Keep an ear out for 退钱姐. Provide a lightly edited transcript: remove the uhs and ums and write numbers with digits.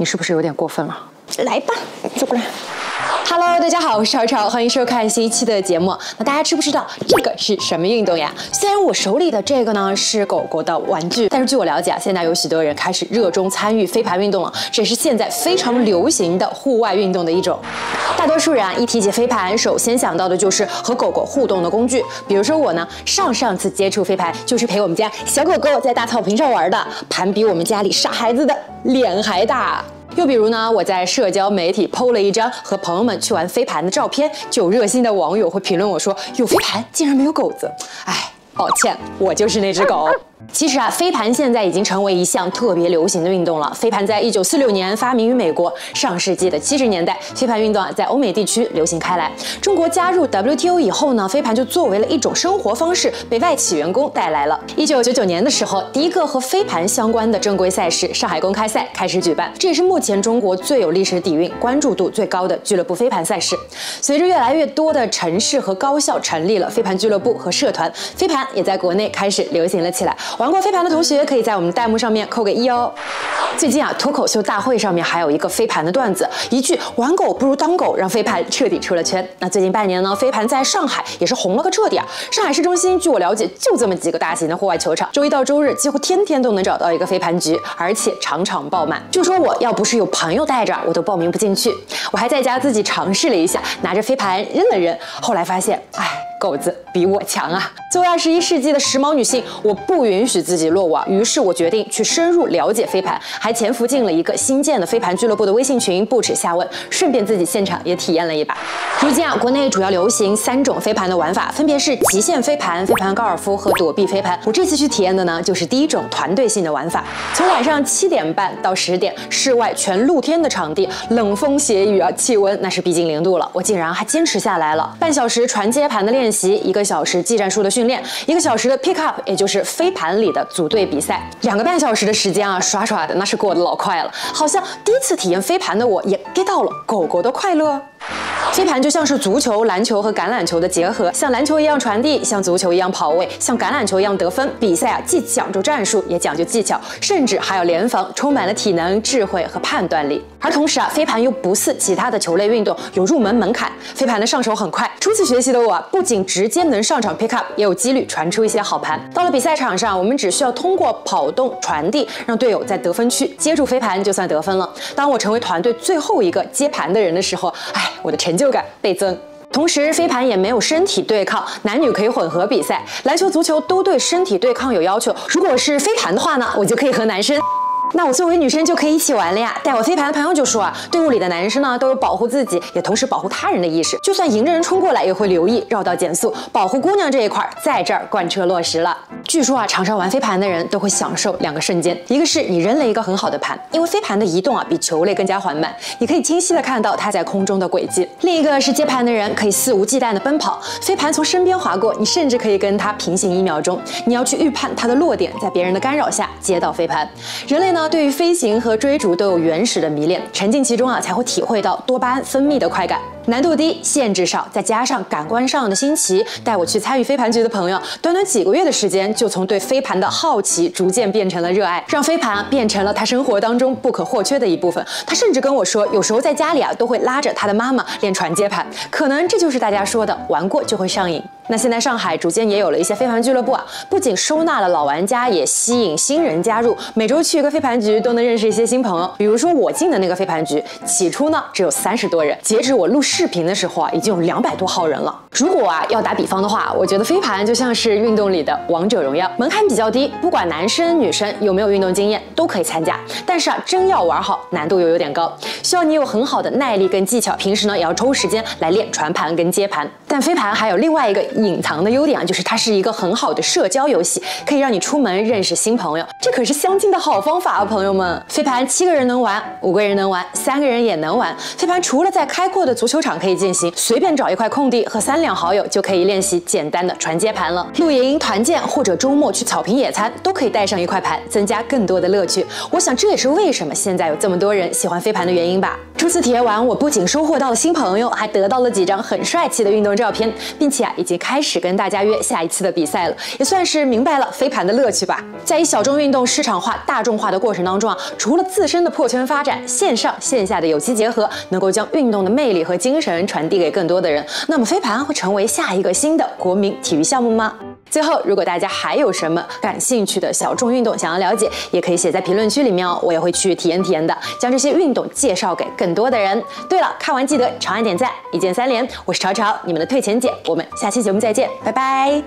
你是不是有点过分了？来吧，走过来。 Hello， 大家好，我是超超，欢迎收看新一期的节目。那大家知不知道这个是什么运动呀？虽然我手里的这个呢是狗狗的玩具，但是据我了解啊，现在有许多人开始热衷参与飞盘运动了，这也是现在非常流行的户外运动的一种。大多数人啊，一提起飞盘，首先想到的就是和狗狗互动的工具。比如说我呢，上次接触飞盘就是陪我们家小狗狗在大草坪上玩的，盘比我们家里傻孩子的脸还大。 又比如呢，我在社交媒体 PO 了一张和朋友们去玩飞盘的照片，就有热心的网友会评论我说：“有飞盘竟然没有狗子。”哎，抱歉，我就是那只狗。其实啊，飞盘现在已经成为一项特别流行的运动了。飞盘在1946年发明于美国，上世纪的70年代，飞盘运动啊在欧美地区流行开来。中国加入 WTO 以后呢，飞盘就作为了一种生活方式被外企员工带来了。1999年的时候，第一个和飞盘相关的正规赛事——上海公开赛开始举办，这也是目前中国最有历史底蕴、关注度最高的俱乐部飞盘赛事。随着越来越多的城市和高校成立了飞盘俱乐部和社团，飞盘也在国内开始流行了起来。 玩过飞盘的同学可以在我们弹幕上面扣个1哦。最近啊，脱口秀大会上面还有一个飞盘的段子，一句“玩狗不如当狗”让飞盘彻底出了圈。那最近半年呢，飞盘在上海也是红了个彻底啊。上海市中心，据我了解，就这么几个大型的户外球场，周一到周日几乎天天都能找到一个飞盘局，而且场场爆满。据说我要不是有朋友带着，我都报名不进去。我还在家自己尝试了一下，拿着飞盘扔了扔，后来发现，哎。 狗子比我强啊！作为21世纪的时髦女性，我不允许自己落网，于是我决定去深入了解飞盘，还潜伏进了一个新建的飞盘俱乐部的微信群，不耻下问，顺便自己现场也体验了一把。如今啊，国内主要流行3种飞盘的玩法，分别是极限飞盘、飞盘高尔夫和躲避飞盘。我这次去体验的呢，就是第一种团队性的玩法。从晚上7点半到10点，室外全露天的场地，冷风斜雨啊，气温那是逼近0度了，我竟然还坚持下来了，半小时传接盘的练习。 1个小时技战术的训练，1个小时的 pick up， 也就是飞盘里的组队比赛，2个半小时的时间啊，耍耍的那是过得老快了。好像第一次体验飞盘的我也 get 到了狗狗的快乐。飞盘就像是足球、篮球和橄榄球的结合，像篮球一样传递，像足球一样跑位，像橄榄球一样得分。比赛啊，既讲究战术，也讲究技巧，甚至还有联防，充满了体能、智慧和判断力。而同时啊，飞盘又不似其他的球类运动有入门门槛，飞盘的上手很快。初次学习的我啊，不仅 直接能上场 pick up， 也有几率传出一些好盘。到了比赛场上，我们只需要通过跑动传递，让队友在得分区接住飞盘，就算得分了。当我成为团队最后一个接盘的人的时候，哎，我的成就感倍增。 同时，飞盘也没有身体对抗，男女可以混合比赛。篮球、足球都对身体对抗有要求，如果是飞盘的话呢，我就可以和男生。 那我作为女生就可以一起玩了呀！带我飞盘的朋友就说啊，队伍里的男生呢都有保护自己，也同时保护他人的意识，就算迎着人冲过来，也会留意绕道减速，保护姑娘这一块在这儿贯彻落实了。据说啊，场上玩飞盘的人都会享受2个瞬间，一个是你扔了一个很好的盘，因为飞盘的移动啊比球类更加缓慢，你可以清晰的看到它在空中的轨迹；另一个是接盘的人可以肆无忌惮的奔跑，飞盘从身边划过，你甚至可以跟它平行1秒钟，你要去预判它的落点，在别人的干扰下接到飞盘。人类呢？ 对于飞行和追逐都有原始的迷恋，沉浸其中啊，才会体会到多巴胺分泌的快感。难度低，限制少，再加上感官上的新奇，带我去参与飞盘局的朋友，短短几个月的时间，就从对飞盘的好奇逐渐变成了热爱，让飞盘啊变成了他生活当中不可或缺的一部分。他甚至跟我说，有时候在家里啊，都会拉着他的妈妈练传接盘，可能这就是大家说的玩过就会上瘾。 那现在上海逐渐也有了一些飞盘俱乐部啊，不仅收纳了老玩家，也吸引新人加入。每周去一个飞盘局，都能认识一些新朋友。比如说我进的那个飞盘局，起初呢只有30多人，截止我录视频的时候啊，已经有200多号人了。如果啊要打比方的话，我觉得飞盘就像是运动里的王者荣耀，门槛比较低，不管男生女生有没有运动经验都可以参加。但是啊，真要玩好，难度又有点高，需要你有很好的耐力跟技巧。平时呢也要抽时间来练传盘跟接盘。但飞盘还有另外一个 隐藏的优点啊，就是它是一个很好的社交游戏，可以让你出门认识新朋友，这可是相亲的好方法啊，朋友们！飞盘7个人能玩，5个人能玩，3个人也能玩。飞盘除了在开阔的足球球场可以进行，随便找一块空地和3两好友就可以练习简单的传接盘了。露营、团建或者周末去草坪野餐，都可以带上一块盘，增加更多的乐趣。我想这也是为什么现在有这么多人喜欢飞盘的原因吧。初次体验完，我不仅收获到了新朋友，还得到了几张很帅气的运动照片，并且已经开始跟大家约下一次的比赛了，也算是明白了飞盘的乐趣吧。在以小众运动市场化、大众化的过程当中，除了自身的破圈发展，线上线下的有机结合，能够将运动的魅力和精神传递给更多的人。那么，飞盘会成为下一个新的国民体育项目吗？最后，如果大家还有什么感兴趣的小众运动想要了解，也可以写在评论区里面哦，我也会去体验的，将这些运动介绍给更多的人。对了，看完记得长按点赞，一键3连。我是潮潮，你们的退钱姐，我们下期节目再见，拜拜。